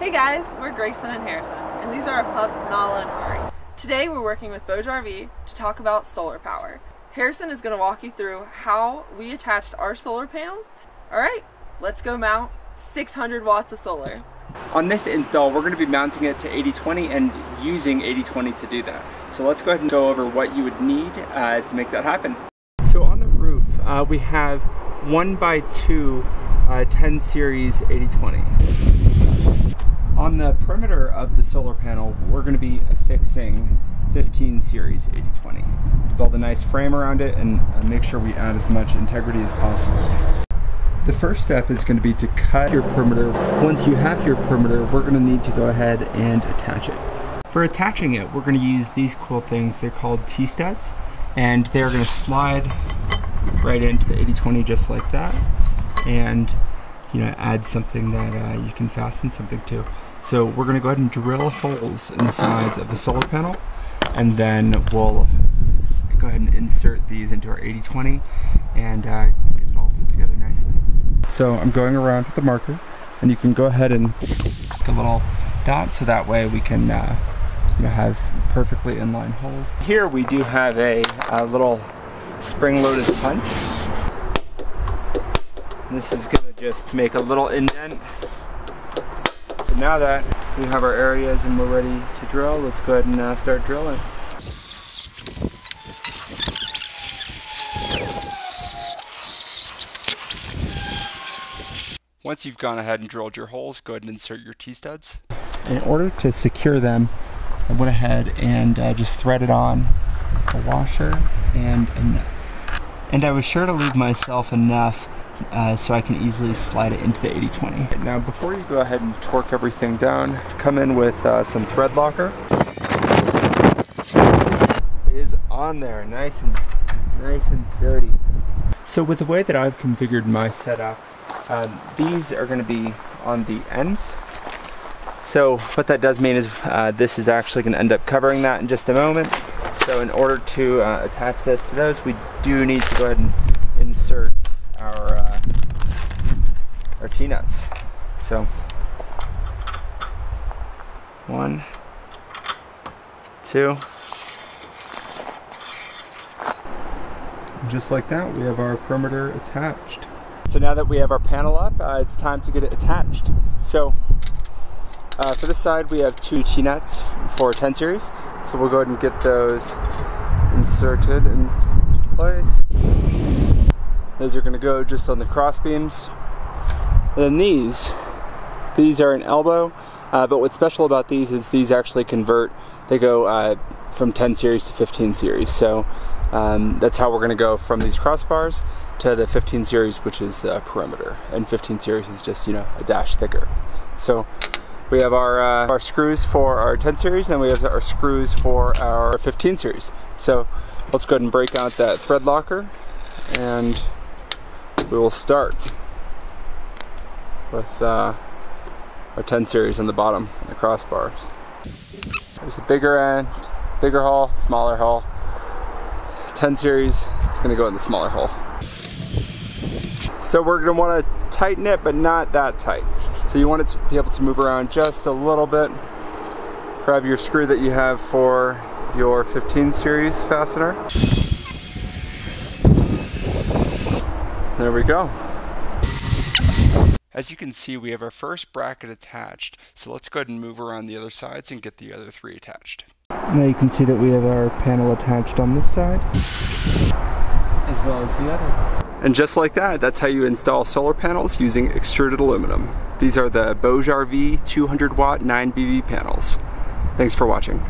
Hey guys, we're Grayson and Harrison, and these are our pups Nala and Ari. Today we're working with BougeRV to talk about solar power. Harrison is going to walk you through how we attached our solar panels. Alright, let's go mount 600 watts of solar. On this install, we're going to be mounting it to 80/20 and using 80/20 to do that. So let's go ahead and go over what you would need to make that happen. So on the roof, we have 1x2 10 series 80/20. On the perimeter of the solar panel, we're going to be affixing 15 series 80/20 to build a nice frame around it and make sure we add as much integrity as possible. The first step is going to be to cut your perimeter. Once you have your perimeter, we're going to need to go ahead and attach it. For attaching it, we're going to use these cool things. They're called T-studs, and they're going to slide right into the 80/20 just like that, and add something that you can fasten something to. So we're going to go ahead and drill holes in the sides of the solar panel, and then we'll go ahead and insert these into our 80/20 and get it all put together nicely. So I'm going around with the marker, and you can go ahead and make a little dot so that way we can have perfectly inline holes. Here we do have a little spring-loaded punch. This is going to just make a little indent. So now that we have our areas and we're ready to drill, let's go ahead and start drilling. Once you've gone ahead and drilled your holes, go ahead and insert your T-studs. In order to secure them, I went ahead and just threaded on a washer and a nut. And I was sure to leave myself enough so I can easily slide it into the 80/20. Now before you go ahead and torque everything down, come in with some thread locker. It is on there, nice and sturdy. So with the way that I've configured my setup, these are going to be on the ends. So what that does mean is this is actually going to end up covering that in just a moment. So in order to attach this to those, we do need to go ahead and insert our T-nuts. So 1, 2. Just like that, we have our perimeter attached. So now that we have our panel up, it's time to get it attached. So for this side, we have 2 T-nuts for 10 series. So we'll go ahead and get those inserted into place. Those are going to go just on the cross beams. And then these are an elbow, but what's special about these is these actually convert. They go from 10 series to 15 series. So that's how we're going to go from these crossbars to the 15 series, which is the perimeter, and 15 series is just a dash thicker. So we have our screws for our 10 series, and then we have our screws for our 15 series. So let's go ahead and break out that thread locker, and we will start with our 10 series on the bottom, and the crossbars. There's a bigger end, bigger hole, smaller hole. 10 series, it's going to go in the smaller hole. So we're going to want to tighten it, but not that tight. So you want it to be able to move around just a little bit. Grab your screw that you have for your 15 series fastener. There we go. As you can see, we have our first bracket attached, so let's go ahead and move around the other sides and get the other 3 attached. Now you can see that we have our panel attached on this side, as well as the other. And just like that, that's how you install solar panels using extruded aluminum. These are the BougeRV 200 watt 9BV panels. Thanks for watching.